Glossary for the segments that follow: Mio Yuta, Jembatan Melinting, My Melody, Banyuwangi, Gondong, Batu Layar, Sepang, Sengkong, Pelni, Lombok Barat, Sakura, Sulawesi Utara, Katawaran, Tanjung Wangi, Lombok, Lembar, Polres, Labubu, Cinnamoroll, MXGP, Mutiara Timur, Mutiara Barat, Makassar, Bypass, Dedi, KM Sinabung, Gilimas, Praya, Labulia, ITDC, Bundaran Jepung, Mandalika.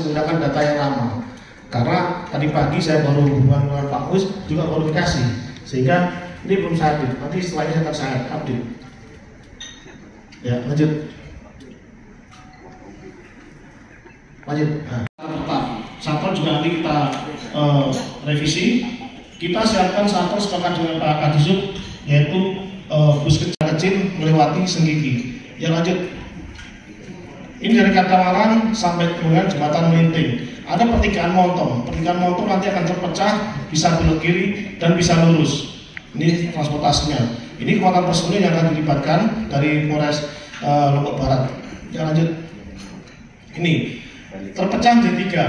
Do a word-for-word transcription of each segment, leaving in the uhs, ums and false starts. menggunakan data yang lama. Karena tadi pagi saya baru hubungan dengan Pak Kus juga verifikasi, sehingga ini belum saya update. Nanti setelahnya saya akan saya update. Ya, lanjut. Lanjut. Nah. Sampel juga nanti kita uh, revisi. Kita siapkan sampel sepakat dengan Pak Kadisub, yaitu uh, bus kecil-kecil melewati Senggigi. Ya, lanjut. Ini dari Katawaran sampai kemudian Jembatan Melinting. Ada pertigaan Montong, pertigaan Montong nanti akan terpecah, bisa belok kiri dan bisa lurus. Ini transportasinya. Ini kekuatan personil yang akan dilibatkan dari Polres uh, Lombok Barat. Ya, lanjut. Ini terpecah jadi tiga.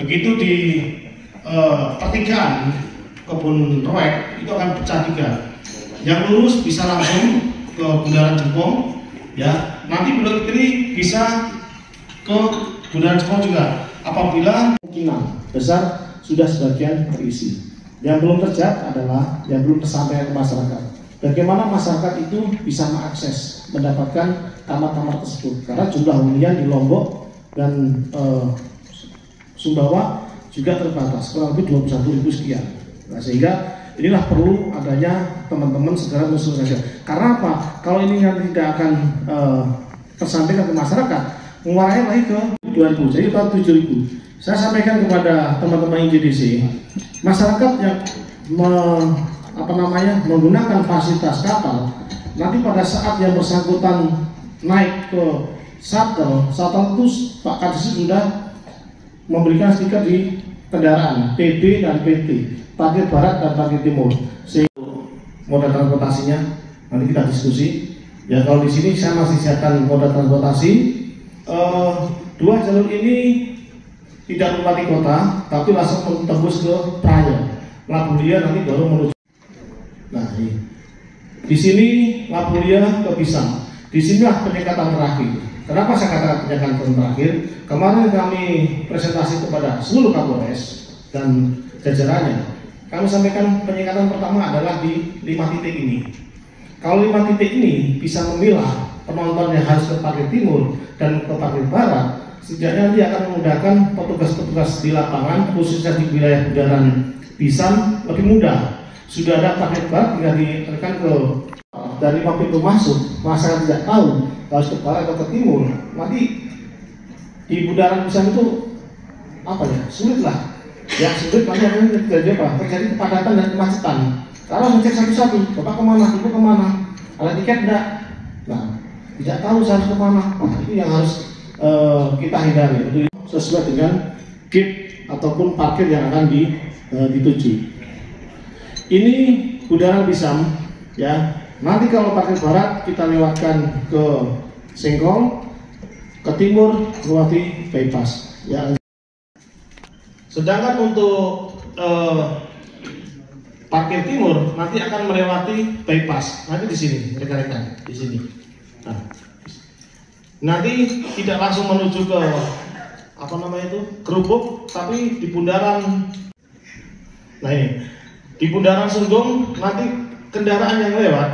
Begitu di uh, pertigaan Kebun Roek itu akan pecah tiga. Yang lurus bisa langsung ke Bundaran Jepung, ya. Nanti belok kiri bisa ke Bundaran Jepung juga. Apabila kemungkinan besar sudah sebagian terisi, yang belum terjawab adalah yang belum tersampaikan ke masyarakat. Bagaimana masyarakat itu bisa mengakses mendapatkan kamar-kamar tersebut? Karena jumlah hunian di Lombok dan e, Sumbawa juga terbatas, kurang lebih dua puluh satu ribu sekian. Nah, sehingga inilah perlu adanya teman-teman segera mensosialisasikan. Karena apa? Kalau ini nanti tidak akan e, tersampaikan ke masyarakat, mengurangi lagi ke dua ribu, jadi tahun tujuh ribu. Saya sampaikan kepada teman-teman I T D C, masyarakat yang me, apa namanya, menggunakan fasilitas kapal, nanti pada saat yang bersangkutan naik ke shuttle, shuttle itu Pak Kadis sudah memberikan stiker di kendaraan P B dan P T, parkir barat dan parkir timur, sehingga moda transportasinya nanti kita diskusi. Ya, kalau di sini saya masih siapkan moda transportasi. Uh, dua jalur ini tidak melewati kota, tapi langsung tembus ke Praya, Labulia nanti baru menuju. Nah, ini di sini Labulia ke Pisang. Di sinilah penyekatan terakhir. Kenapa saya katakan penyekatan terakhir? Kemarin kami presentasi kepada seluruh Kapolres dan jajarannya. Kami sampaikan penyekatan pertama adalah di lima titik ini. Kalau lima titik ini bisa memilah penonton yang harus ke parkir timur dan ke parkir barat, setidaknya nanti akan memudahkan petugas-petugas di lapangan, khususnya di wilayah Bundaran Pisang, lebih mudah. Sudah ada parkir barat, tinggal ditekan ke dari pintu masuk, masyarakat tidak tahu harus ke barat atau ke timur. Nanti di Bundaran Pisang itu apa ya, sulit lah. Ya sulit, nanti akan terjadi apa? Terjadi kepadatan dan kemacetan. Karena mencek satu-satu, bapak kemana, ibu kemana, ada tiket enggak? Nah, tidak tahu saya harus kemana. Nah, itu yang harus uh, kita hindari, itu sesuai dengan gate ataupun parkir yang akan di, uh, dituju. Ini Bundaran Pisang, ya. Nanti kalau parkir barat kita lewatkan ke Sengkong, ke timur melewati Bypass, ya. Sedangkan untuk uh, parkir timur nanti akan melewati bypass. Nanti di sini, rekan-rekan, di sini. Nah, nanti tidak langsung menuju ke apa namanya itu Kerubuk, tapi di Bundaran. Nah ini, di Bundaran Sunggung nanti kendaraan yang lewat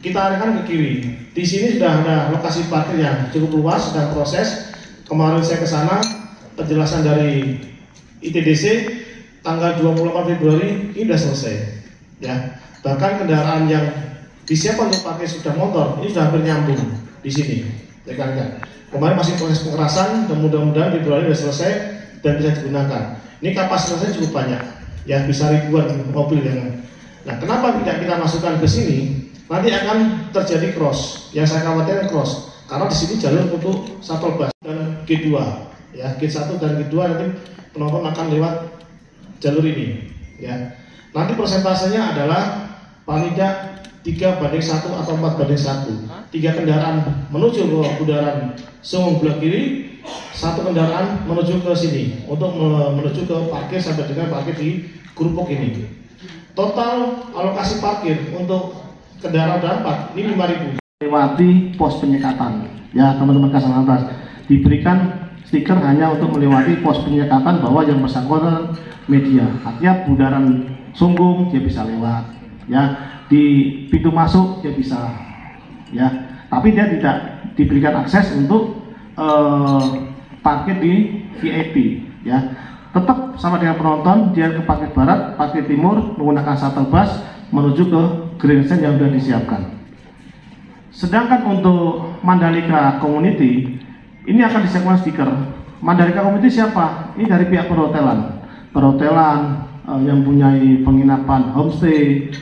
kita arahkan ke kiri. Di sini sudah ada lokasi parkir yang cukup luas, sedang proses. Kemarin saya ke sana, penjelasan dari I T D C. Tanggal dua puluh delapan Februari ini sudah selesai, ya. Bahkan kendaraan yang disiapkan untuk pakai sepeda motor ini sudah hampir nyambung di sini, rekan-rekan. Kemarin masih proses pengerasan, dan mudah-mudahan Februari sudah selesai dan bisa digunakan. Ini kapasitasnya cukup banyak, ya, bisa ribuan mobil yang. Nah, kenapa tidak kita masukkan ke sini? Nanti akan terjadi cross, yang saya khawatirkan cross, karena di sini jalur untuk shuttle bus dan G dua, ya, G satu dan G dua nanti penonton akan lewat jalur ini, ya. Nanti persentasenya adalah paling tidak tiga banding satu atau empat banding satu. Tiga kendaraan menuju ke Bundaran Sunggung belah kiri, satu kendaraan menuju ke sini untuk menuju ke parkir sampai dengan parkir di Kerupuk ini. Total alokasi parkir untuk kendaraan berempat ini lima ribu. Melewati pos penyekatan, ya, teman-teman Kasang Lantas diberikan stiker hanya untuk melewati pos penyekatan bahwa yang bersangkutan media. Artinya Bundaran Sunggung dia bisa lewat, ya, di pintu masuk dia bisa, ya, tapi dia tidak diberikan akses untuk eh, parkir di V I P ya. Tetap sama dengan penonton, dia ke parkir barat, parkir timur, menggunakan shuttle bus menuju ke grandstand yang sudah disiapkan. Sedangkan untuk Mandalika Community, ini akan disiapkan stiker. Mandalika Community siapa? Ini dari pihak perhotelan, perhotelan eh, yang punya penginapan homestay,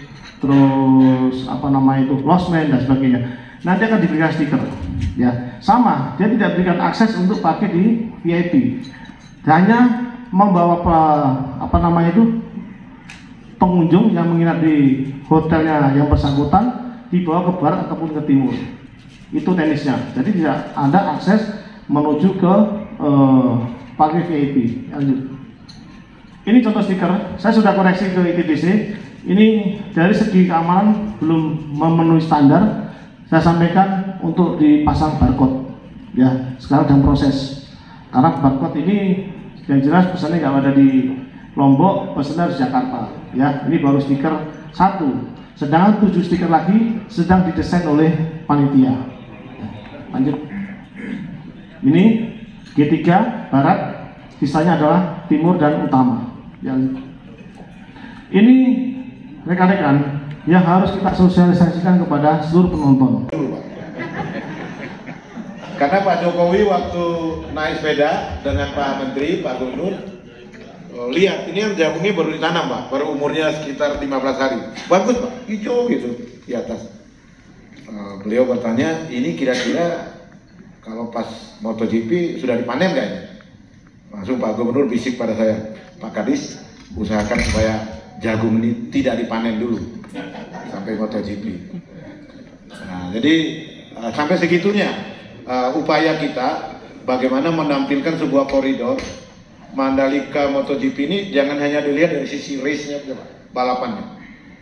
terus apa namanya itu losmen dan sebagainya. Nanti akan diberikan stiker, ya sama. Dia tidak berikan akses untuk pakai di V I P, hanya membawa apa, apa namanya itu pengunjung yang menginap di hotelnya yang bersangkutan dibawa ke barat ataupun ke timur. Itu teknisnya. Jadi tidak ada akses menuju ke eh, pakai V I P. Lanjut. Ini contoh stiker. Saya sudah koreksi ke I T D C. Ini dari segi keamanan belum memenuhi standar. Saya sampaikan untuk dipasang barcode. Ya, sekarang dalam proses. Karena barcode ini yang jelas pesannya nggak ada di Lombok, pesannya harus Jakarta. Ya, ini baru stiker satu. Sedangkan tujuh stiker lagi sedang didesain oleh panitia. Lanjut. Ini G tiga barat, sisanya adalah timur dan utama. Ya. Ini rekan-rekan yang harus kita sosialisasikan kepada seluruh penonton. Karena Pak Jokowi waktu naik sepeda dengan Pak Menteri, Pak Gubernur, lihat ini yang jagungnya baru ditanam Pak, baru umurnya sekitar lima belas hari, bagus Pak, hijau gitu di atas. Uh, beliau bertanya, ini kira-kira kalau pas MotoGP sudah dipanen nggak ini? Langsung Pak Gubernur bisik pada saya, Pak Kadis, usahakan supaya jagung ini tidak dipanen dulu sampai MotoGP. Nah, jadi uh, sampai segitunya. Uh, upaya kita bagaimana menampilkan sebuah koridor Mandalika MotoGP ini jangan hanya dilihat dari sisi race-nya, balapannya,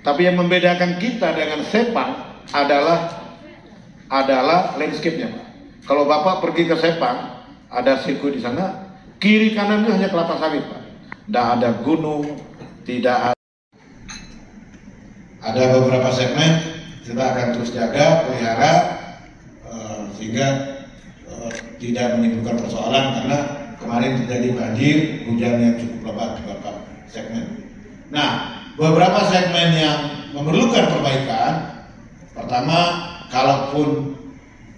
tapi yang membedakan kita dengan Sepang adalah adalah landscape-nya. Kalau Bapak pergi ke Sepang, ada sirkuit di sana, kiri kanannya hanya kelapa sawit Pak, tidak ada gunung, tidak ada. Ada beberapa segmen kita akan terus jaga, pelihara uh, sehingga tidak menimbulkan persoalan, karena kemarin terjadi banjir hujan yang cukup lebat di beberapa segmen. Nah, beberapa segmen yang memerlukan perbaikan, pertama, kalaupun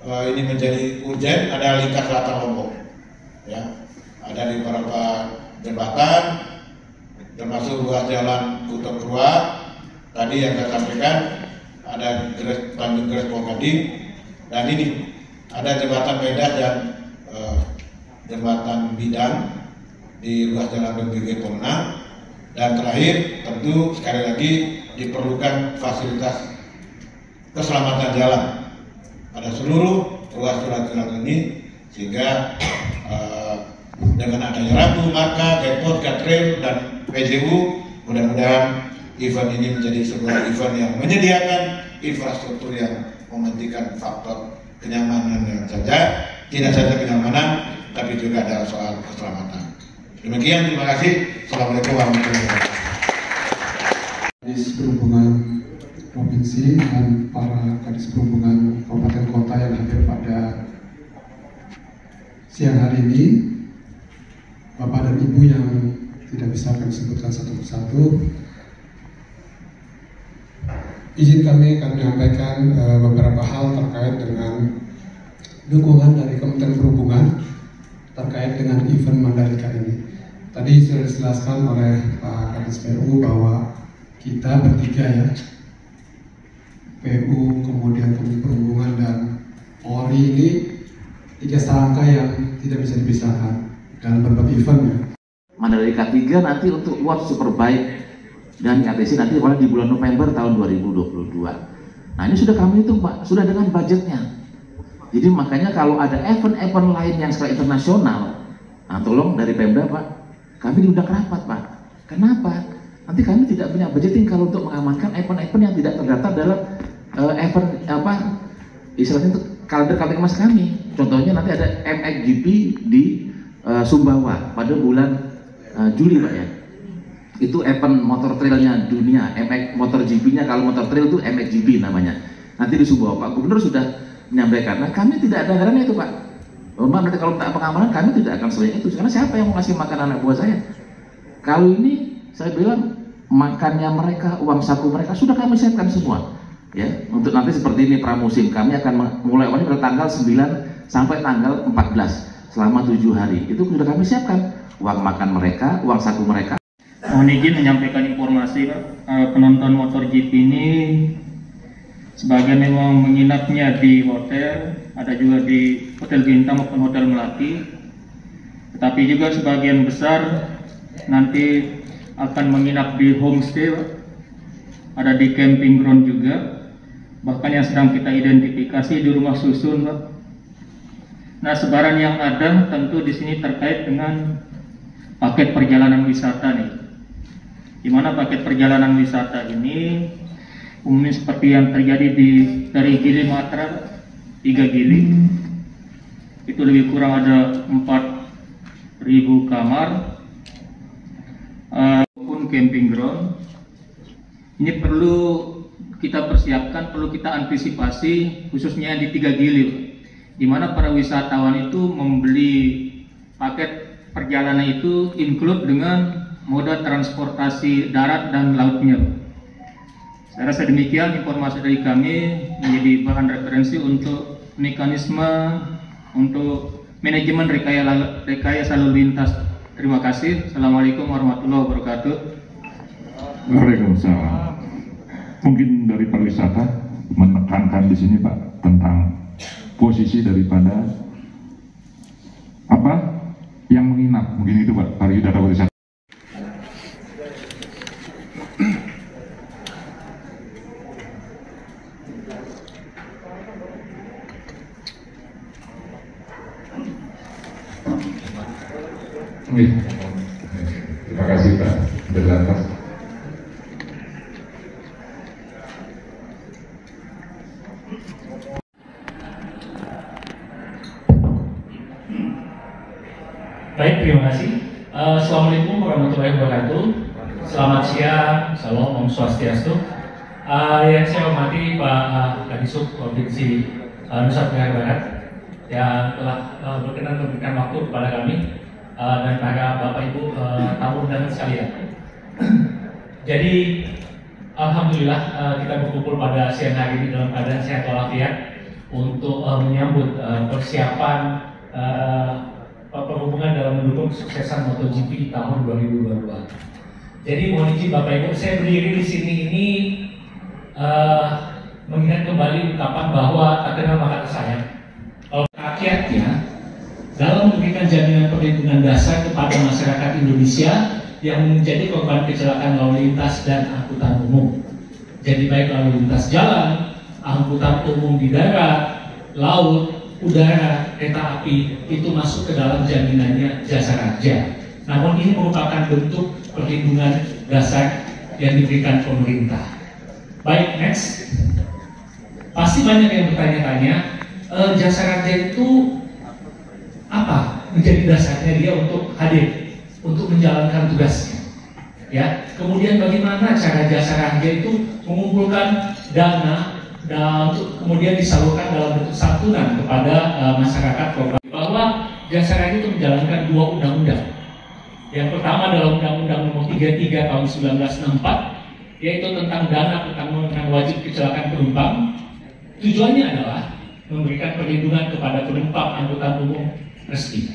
e, ini menjadi urgen, ada lingkar selatan Lombok, ya, ada di beberapa jembatan, termasuk ruas jalan Kutub Ruak, tadi yang saya sampaikan, ada Gres, Tanjung Gres Ponggading, dan ini ada jembatan Medan dan eh, jembatan Bidan di ruas jalan Bendungan Polna, dan terakhir tentu sekali lagi diperlukan fasilitas keselamatan jalan pada seluruh ruas jalan-jalan ini, sehingga eh, dengan adanya rambu, marka, gapot, guardrail dan P J U, mudah-mudahan event ini menjadi sebuah event yang menyediakan infrastruktur yang mementingkan faktor kenyamanan saja, tidak saja kenyamanan, tapi juga ada soal keselamatan. Demikian, terima kasih. Assalamualaikum warahmatullahi wabarakatuh. Kadis Perhubungan Provinsi dan para Kadis Perhubungan Kabupaten Kota yang hadir pada siang hari ini, Bapak dan Ibu yang tidak bisa kami sebutkan satu persatu, izin kami akan menyampaikan uh, beberapa hal terkait dengan dukungan dari Kementerian Perhubungan terkait dengan event Mandalika ini. Tadi sudah dijelaskan oleh Pak Kadis P U bahwa kita bertiga ya, P U kemudian Kementerian Perhubungan dan Polri ini tiga serangka yang tidak bisa dipisahkan dalam berbagai event ya. Mandalika tiga nanti untuk World Superbike dan I T D C nanti awalnya di bulan November tahun dua ribu dua puluh dua. Nah, ini sudah kami hitung Pak, sudah dengan budgetnya. Jadi makanya kalau ada event-event lain yang skala internasional, nah tolong dari Pemda Pak, kami diundang rapat Pak. Kenapa? Nanti kami tidak punya budgeting kalau untuk mengamankan event-event yang tidak terdaftar dalam uh, event apa istilahnya itu kalender K P M S kami. Contohnya nanti ada M X G P di uh, Sumbawa pada bulan uh, Juli Pak ya. Itu event motor trailnya dunia, M X, MotoGP-nya kalau motor trail itu M X G P namanya. Nanti di Sumbawa Pak Gubernur sudah menyampaikan. Nah, kami tidak ada anggarannya itu Pak. Lomba nanti kalau tak pengamanan kami tidak akan sering itu, karena siapa yang mau ngasih makan anak buah saya? Kalau ini saya bilang makannya mereka, uang saku mereka sudah kami siapkan semua, ya untuk nanti seperti ini pramusim. Kami akan mulai awalnya pada tanggal sembilan sampai tanggal empat belas selama tujuh hari itu sudah kami siapkan uang makan mereka, uang saku mereka. Mohon izin menyampaikan informasi Pak, penonton MotoGP ini sebagian memang menginapnya di hotel, ada juga di Hotel Bintang maupun Hotel Melati, tetapi juga sebagian besar nanti akan menginap di homestay, ada di camping ground juga, bahkan yang sedang kita identifikasi di rumah susun. Nah, sebaran yang ada tentu di sini terkait dengan paket perjalanan wisata nih, dimana paket perjalanan wisata ini umumnya seperti yang terjadi di dari Gili Matra tiga gili itu lebih kurang ada empat ribu kamar maupun uh, camping ground. Ini perlu kita persiapkan, perlu kita antisipasi, khususnya di tiga gili, di mana para wisatawan itu membeli paket perjalanan itu include dengan moda transportasi darat dan lautnya. Saya rasa demikian informasi dari kami menjadi bahan referensi untuk mekanisme untuk manajemen rekayasa, rekayasa lalu lintas. Terima kasih. Assalamualaikum warahmatullahi wabarakatuh. Waalaikumsalam. Mungkin dari pariwisata menekankan di sini Pak tentang posisi daripada apa yang menginap, mungkin itu Pak pariwisata. Terima kasih Pak Berlantas. Baik, terima kasih. uh, Assalamualaikum warahmatullahi wabarakatuh. Selamat siang, salam Om Swastiastu. uh, Yang saya hormati Pak Kadisub uh, Provinsi uh, Nusa Tenggara Barat yang telah uh, berkenan memberikan waktu kepada kami, Uh, dan para Bapak Ibu uh, tamu undangan sekalian. Jadi Alhamdulillah uh, kita berkumpul pada siang hari ini dalam keadaan sehat walafiat untuk uh, menyambut uh, persiapan uh, perhubungan dalam mendukung kesuksesan MotoGP tahun dua ribu dua puluh dua. Jadi mohon izin Bapak Ibu, saya berdiri di sini ini uh, mengingat kembali ungkapan bahwa tak kenal maka tersayang. Kalau rakyatnya dalam memberikan jaminan perlindungan dasar kepada masyarakat Indonesia yang menjadi korban kecelakaan lalu lintas dan angkutan umum. Jadi baik lalu lintas jalan, angkutan umum di darat, laut, udara, kereta api, itu masuk ke dalam jaminannya Jasa Raja. Namun ini merupakan bentuk perlindungan dasar yang diberikan pemerintah. Baik, next. Pasti banyak yang bertanya-tanya, e, Jasa Raja itu apa menjadi dasarnya dia untuk hadir, untuk menjalankan tugasnya, ya. Kemudian bagaimana cara Jasa Raja itu mengumpulkan dana dan untuk kemudian disalurkan dalam bentuk santunan kepada uh, masyarakat korban. Bahwa Jasa Raja itu menjalankan dua undang-undang. Yang pertama adalah Undang-Undang Nomor tiga puluh tiga Tahun seribu sembilan ratus enam puluh empat, yaitu tentang dana pertanggungan wajib kecelakaan penumpang. Tujuannya adalah memberikan perlindungan kepada penumpang angkutan umum resmi.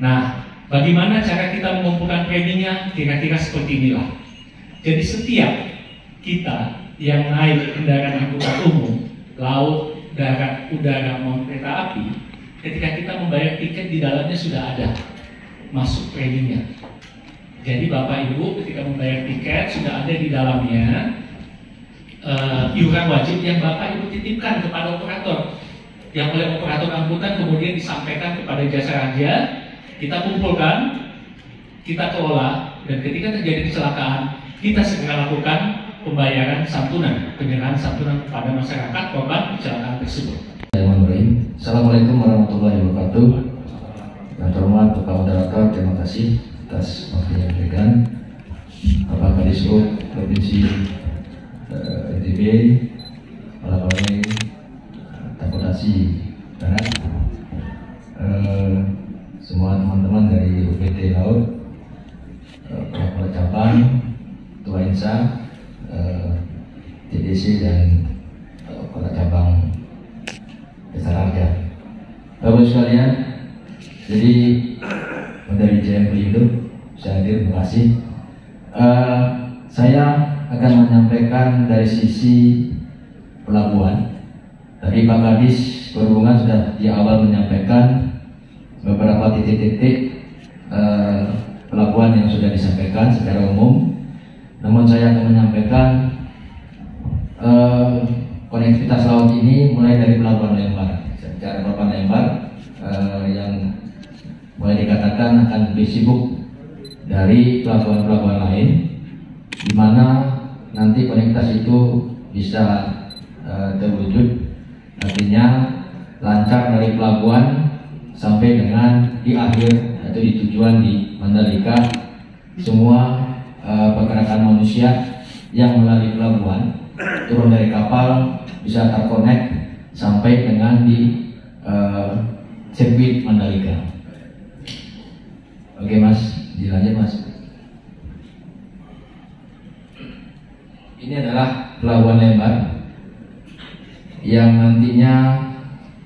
Nah, bagaimana cara kita mengumpulkan preminya? Kira-kira seperti inilah. Jadi setiap kita yang naik kendaraan angkutan umum, laut, darat, udara, maupun kereta api, ketika kita membayar tiket di dalamnya sudah ada masuk preminya. Jadi Bapak Ibu ketika membayar tiket sudah ada di dalamnya uh, iuran wajib yang Bapak Ibu titipkan kepada operator, yang oleh operator angkutan kemudian disampaikan kepada Jasa Raja, kita kumpulkan, kita kelola, dan ketika terjadi kecelakaan, kita segera lakukan pembayaran santunan, penyerahan santunan kepada masyarakat korban kecelakaan tersebut. Assalamualaikum warahmatullahi wabarakatuh. Yang terhormat Bapak Moderator, terima kasih atas waktu yang diberikan. Bapak Kadisub Provinsi I T D C, para Bapak Barat, e, Jasa, eh, I T D C dan eh, Kota Cabang Jasa Raja. Bapak sekalian, jadi dari J M P itu saya hadir, terima kasih. Eh, saya akan menyampaikan dari sisi pelabuhan. Tadi Pak Kadis Perhubungan sudah di awal menyampaikan beberapa titik-titik eh, pelabuhan yang sudah disampaikan secara umum. Namun saya akan menyampaikan eh, konektivitas laut ini mulai dari Pelabuhan Lembar. Secara Pelabuhan Lembar eh, yang boleh dikatakan akan lebih sibuk dari pelabuhan-pelabuhan lain, di mana nanti konektivitas itu bisa eh, terwujud. Artinya lancar dari pelabuhan sampai dengan di akhir atau di tujuan di Mandalika, semua eh, pergerakan manusia yang melalui pelabuhan turun dari kapal bisa terkonek sampai dengan di eh, sirkuit Mandalika. Oke Mas, dilanjut Mas. Ini adalah Pelabuhan Lembar yang nantinya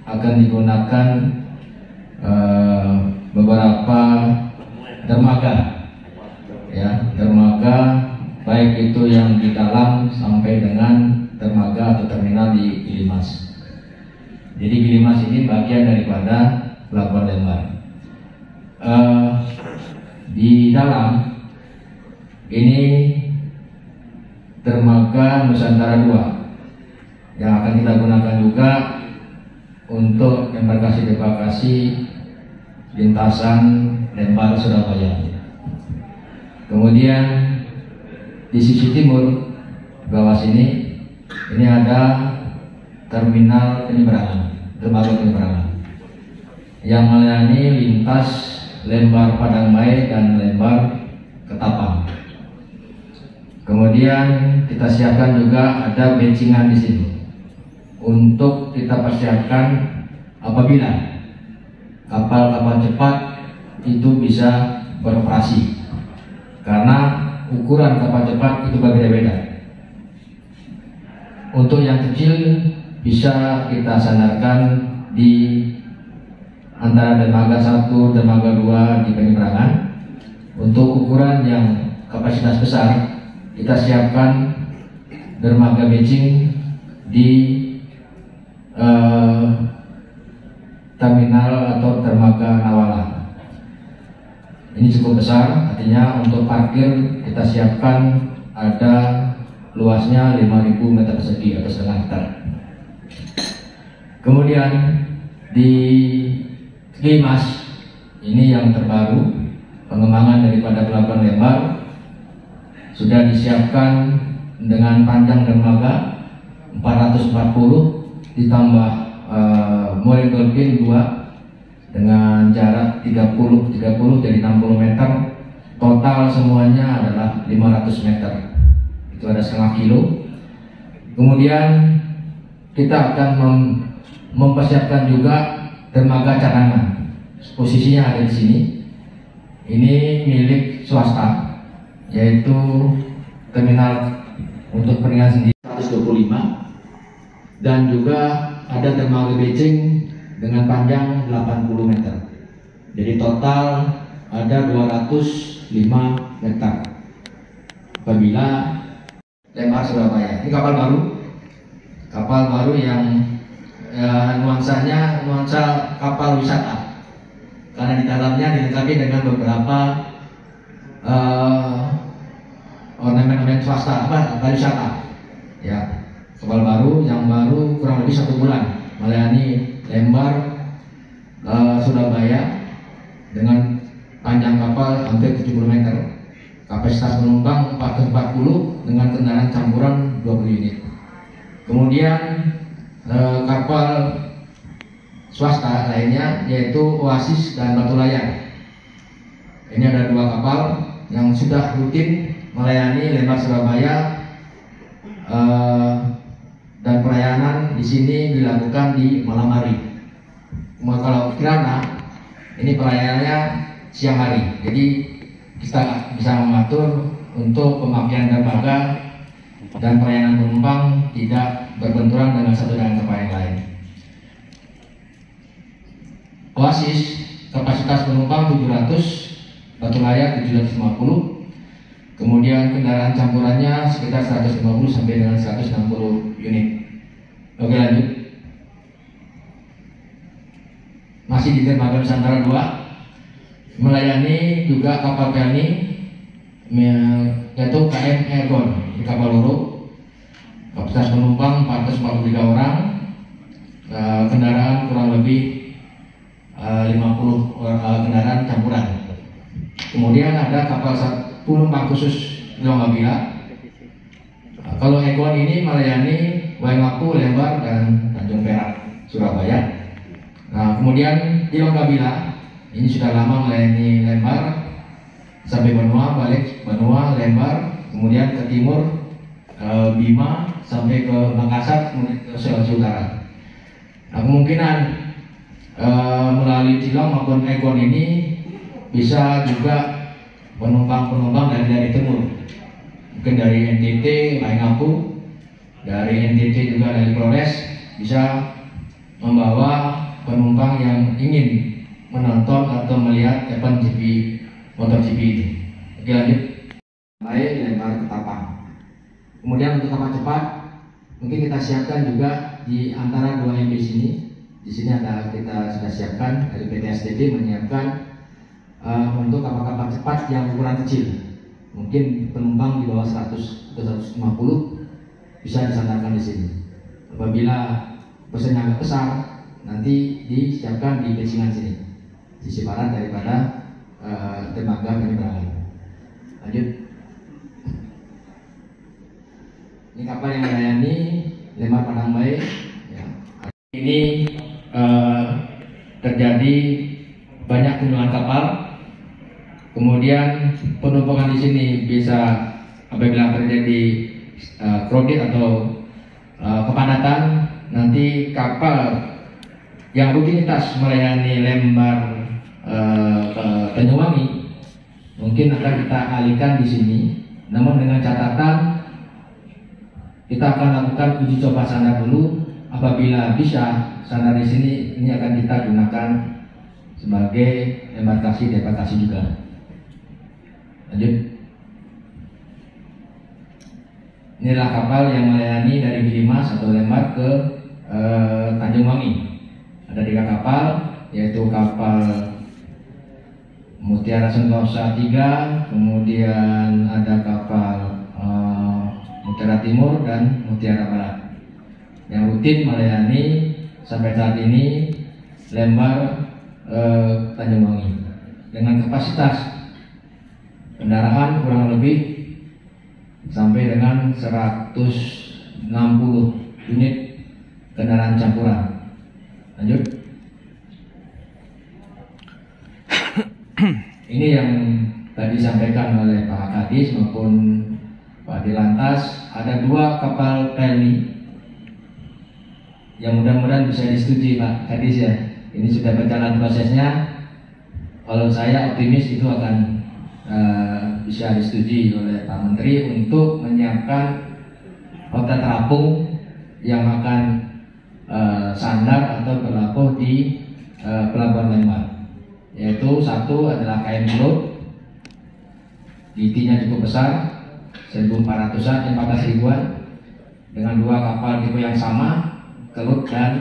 akan digunakan uh, beberapa dermaga, ya, dermaga baik itu yang di dalam sampai dengan dermaga atau terminal di Gilimas. Jadi Gilimas ini bagian daripada Pelabuhan Lembar. Uh, di dalam ini dermaga Nusantara dua yang akan kita gunakan juga untuk embarkasi-embarkasi lintasan Lembar Surabaya. Kemudian di sisi timur bawah sini ini ada terminal penyeberangan, dermaga penyeberangan yang melayani lintas Lembar Padang Bae dan Lembar Ketapang. Kemudian kita siapkan juga ada bencingan di sini, untuk kita persiapkan apabila kapal-kapal cepat itu bisa beroperasi, karena ukuran kapal cepat itu berbeda-beda. Untuk yang kecil bisa kita sandarkan di antara dermaga satu, dermaga dua di penyeberangan. Untuk ukuran yang kapasitas besar kita siapkan dermaga benching di Uh, terminal atau dermaga Nawala. Ini cukup besar, artinya untuk parkir kita siapkan ada luasnya lima ribu meter persegi atau setengah hektar. Kemudian di Gilimas ini yang terbaru, pengembangan daripada Pelabuhan Lembar, sudah disiapkan dengan panjang dermaga empat ratus empat puluh ditambah uh, Murai Dolphin dua dengan jarak tiga puluh dari enam puluh meter, total semuanya adalah lima ratus meter, itu ada setengah kilo. Kemudian kita akan mem mempersiapkan juga dermaga cadangan, posisinya ada di sini, ini milik swasta yaitu terminal untuk peringan sendiri seratus dua puluh lima, dan juga ada dermaga becing dengan panjang delapan puluh meter. Jadi total ada dua ratus lima meter. Apabila Lembar Surabaya, ini kapal baru, kapal baru yang ya, nuansanya nuansa kapal wisata, karena di dalamnya dilengkapi dengan beberapa uh, ornamen-ornamen swasta apa wisata, ya. Kapal baru yang baru kurang lebih satu bulan melayani Lembar uh, Surabaya dengan panjang kapal hampir tujuh puluh meter, kapasitas penumpang empat ratus empat puluh dengan kendaraan campuran dua puluh unit. Kemudian uh, kapal swasta lainnya yaitu Oasis dan Batu Layar, ini ada dua kapal yang sudah rutin melayani Lembar Surabaya. uh, Dan pelayanan di sini dilakukan di malam hari. Cuma kalau Kirana ini pelayanannya siang hari. Jadi kita bisa mengatur untuk pemakaian dermaga dan pelayanan penumpang tidak berbenturan dengan satu dengan tempat yang lain. Oasis kapasitas penumpang tujuh ratus, batu layar tujuh ratus lima puluh, kemudian kendaraan campurannya sekitar seratus lima puluh sampai dengan seratus enam puluh unit. Oke, lanjut. Masih di Dermaga Nusantara dua, melayani juga kapal Pelni yaitu K M Ergon di kapal loro, kapasitas penumpang empat ratus empat puluh tiga orang, kendaraan kurang lebih lima puluh kendaraan campuran. Kemudian ada kapal penumpang khusus Lombok. Kalau Ergon ini melayani Waingapu, Lembar, dan Tanjung Perak, Surabaya. Nah, kemudian di Lombok Barat ini sudah lama melayani Lembar sampai Benua, balik Benua, Lembar, kemudian ke timur e, Bima sampai ke Makassar, kemudian ke Sulawesi Utara. Nah, kemungkinan e, melalui Cilong maupun Ekon ini bisa juga penumpang-penumpang dari dari timur, mungkin dari N T T, Laingapu, dari N T T juga dari Polres bisa membawa penumpang yang ingin menonton atau melihat event G P MotoGP ini. Oke, lanjut. Baik, Lembar Ketapang. Kemudian untuk kapal cepat, mungkin kita siapkan juga di antara dua M P sini. Di sini ada kita sudah siapkan dari P T S D B menyiapkan uh, untuk kapal-kapal cepat yang ukuran kecil. Mungkin penumpang di bawah seratus atau seratus lima puluh bisa disandarkan di sini. Apabila pesannya agak besar, nanti disiapkan di Pisingan sini, sisi barat daripada uh, dermaga penyeberangan. Lanjut. Ini kapal yang melayani Lembar Padang Bayi. Ya. Ini uh, terjadi banyak kunjungan kapal. Kemudian penumpukan di sini bisa apabila terjadi uh, kredit atau uh, kepadatan, nanti kapal yang rutinitas melayani Lembar eh, ke Tanjung Wangi mungkin akan kita alihkan di sini, namun dengan catatan kita akan lakukan uji coba sandar dulu. Apabila bisa sandar di sini, ini akan kita gunakan sebagai embarkasi debarkasi juga. Lanjut. Inilah kapal yang melayani dari Gilimas atau Lembar ke eh, Tanjung Wangi. Ada tiga kapal, yaitu kapal Mutiara Sentosa tiga, kemudian ada kapal uh, Mutiara Timur dan Mutiara Barat yang rutin melayani sampai saat ini Lembar uh, Tanjung Wangi dengan kapasitas kendaraan kurang lebih sampai dengan seratus enam puluh unit kendaraan campuran. Lanjut. Ini yang tadi disampaikan oleh Pak Kadis maupun Pak Dilantas. Ada dua kapal Pelni yang mudah-mudahan bisa disetujui Pak Kadis ya. Ini sudah berjalan prosesnya. Kalau saya optimis itu akan uh, bisa disetujui oleh Pak Menteri untuk menyiapkan hotel terapung yang akan Uh, sandar atau berlabuh di uh, pelabuhan Lembar, yaitu satu adalah K M Globe, D T-nya cukup besar, seribu empat ratusan, empat belas ribuan, dengan dua kapal tipe yang sama, Kelut dan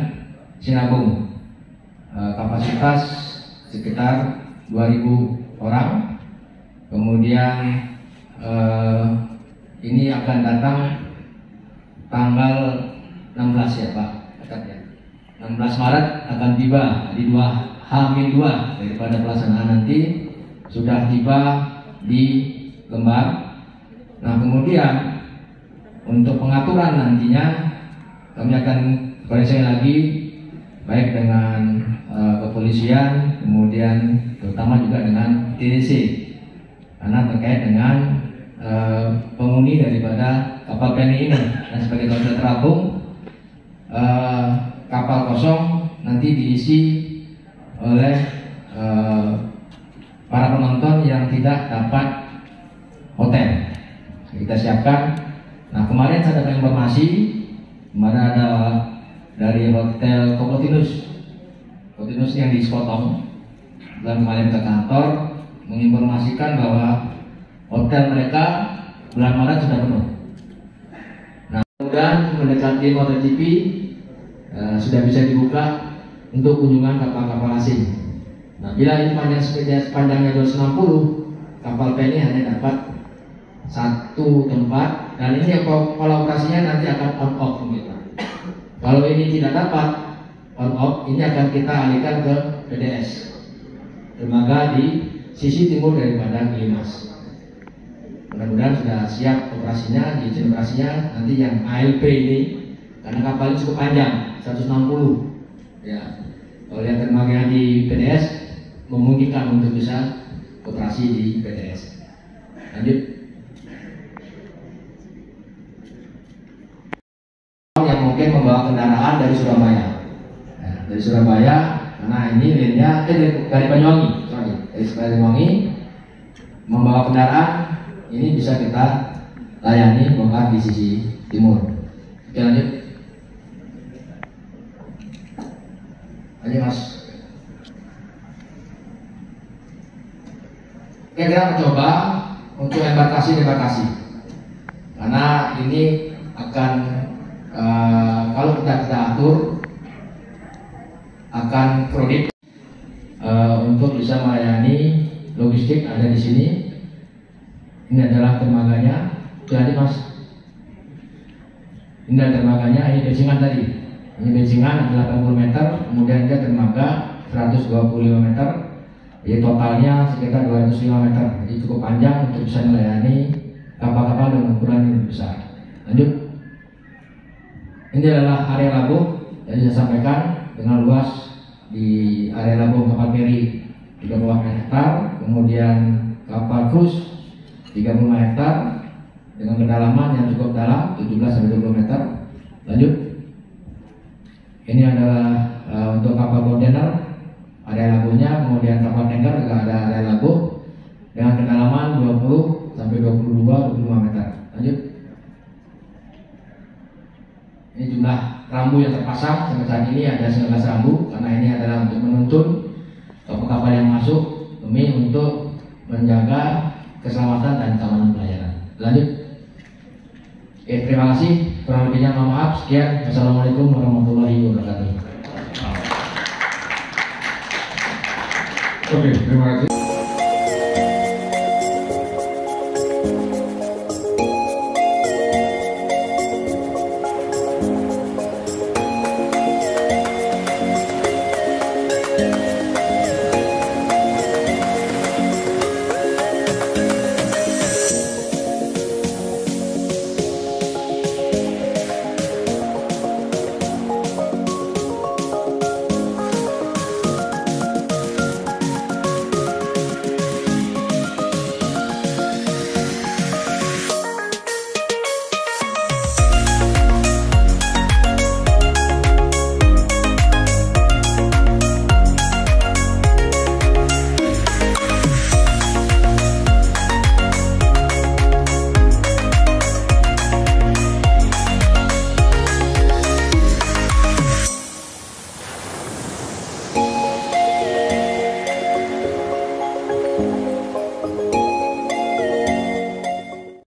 Sinabung, uh, kapasitas sekitar dua ribu orang. Kemudian uh, ini akan datang tanggal enam belas ya Pak. enam belas Maret akan tiba di H minus dua daripada pelaksanaan, nanti sudah tiba di Lembar. Nah, kemudian untuk pengaturan nantinya kami akan koordinasi lagi baik dengan uh, kepolisian, kemudian terutama juga dengan I T D C karena terkait dengan uh, penghuni daripada kapal Pelni ini dan sebagai konter terapung. Uh, kapal kosong nanti diisi oleh uh, para penonton yang tidak dapat hotel. kita siapkan. Nah, kemarin saya dapat informasi mana ada dari hotel Komotinus, Komotinus yang di Sekotong, dan kemarin ke kantor menginformasikan bahwa hotel mereka bulan Maret sudah penuh. Nah, mudah-mudahan mendekati MotoGP eh, sudah bisa dibuka untuk kunjungan kapal-kapal asing. Nah, bila ini panjang sepanjangnya dua ratus enam puluh, kapal Pelni hanya dapat satu tempat, dan ini kolaborasinya nanti akan on off begitu. Kalau ini tidak dapat on off, ini akan kita alihkan ke P D S, dermaga di sisi timur daripada Gilimas. Mudah-mudahan sudah siap operasinya, izin operasinya nanti yang A L P ini, karena kapalnya cukup panjang seratus enam puluh ya. Kalau lihat dermaga di P D S memungkinkan untuk bisa operasi di P D S. Lanjut. Mungkin membawa kendaraan dari Surabaya, nah, dari Surabaya, karena ini lainnya eh, dari Banyuwangi, sorry, dari Banyuwangi membawa kendaraan ini bisa kita layani bongkar di sisi timur. Oke, lanjut, lanjut mas. Oke, kita mencoba untuk embarkasi embarkasi, karena ini akan Uh, kalau kita kita atur akan kredit uh, untuk bisa melayani logistik ada di sini. Ini adalah dermaganya, jadi mas. Ini adalah dermaganya, ini bensingan tadi. Ini bensingan delapan puluh meter, kemudian dia dermaga seratus dua puluh lima meter. Jadi totalnya sekitar dua ratus lima meter. Jadi cukup panjang untuk bisa melayani kapal-kapal dengan ukuran yang besar. Lanjut. Ini adalah area labuh yang saya sampaikan dengan luas di area labuh kapal peri tiga puluh hektar, kemudian kapal cruise tiga puluh hektar dengan kedalaman yang cukup dalam tujuh belas sampai dua puluh meter. Lanjut. Ini adalah uh, untuk kapal kontainer area labuhnya, kemudian kapal tanker juga ada area labuh dengan kedalaman dua puluh sampai dua puluh dua sampai dua puluh lima meter. Lanjut. Ini jumlah rambu yang terpasang sampai saat ini ada sembilan belas rambu, karena ini adalah untuk menuntun kapal yang masuk demi untuk menjaga keselamatan dan keamanan pelayaran. Lanjut. Oke, terima kasih. Kurang lebihnya mohon maaf. Sekian. Wassalamualaikum warahmatullahi wabarakatuh. Oke, terima kasih.